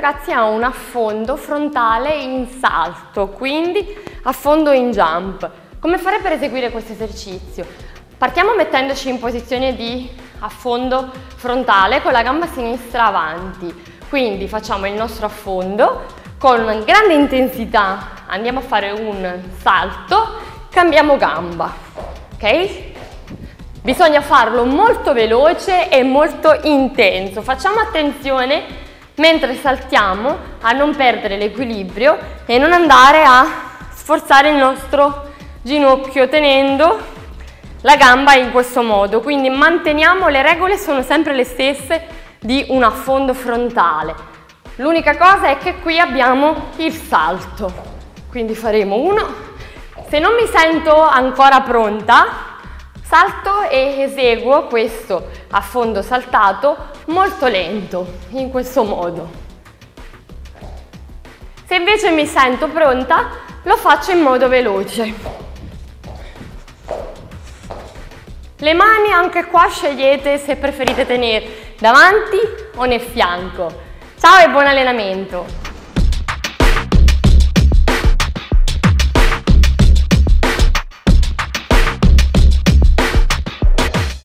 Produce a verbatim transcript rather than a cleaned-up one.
ragazzi ha un affondo frontale in salto, quindi affondo in jump. Come fare per eseguire questo esercizio? Partiamo mettendoci in posizione di affondo frontale con la gamba sinistra avanti, quindi facciamo il nostro affondo con grande intensità, andiamo a fare un salto, cambiamo gamba, ok? Bisogna farlo molto veloce e molto intenso. Facciamo attenzione mentre saltiamo a non perdere l'equilibrio e non andare a sforzare il nostro ginocchio tenendo la gamba in questo modo. Quindi manteniamo, le regole sono sempre le stesse di un affondo frontale. L'unica cosa è che qui abbiamo il salto, quindi faremo uno. Se non mi sento ancora pronta, salto e eseguo questo affondo saltato molto lento, in questo modo. Se invece mi sento pronta, lo faccio in modo veloce. Le mani anche qua scegliete se preferite tenere davanti o nel fianco. Ciao e buon allenamento!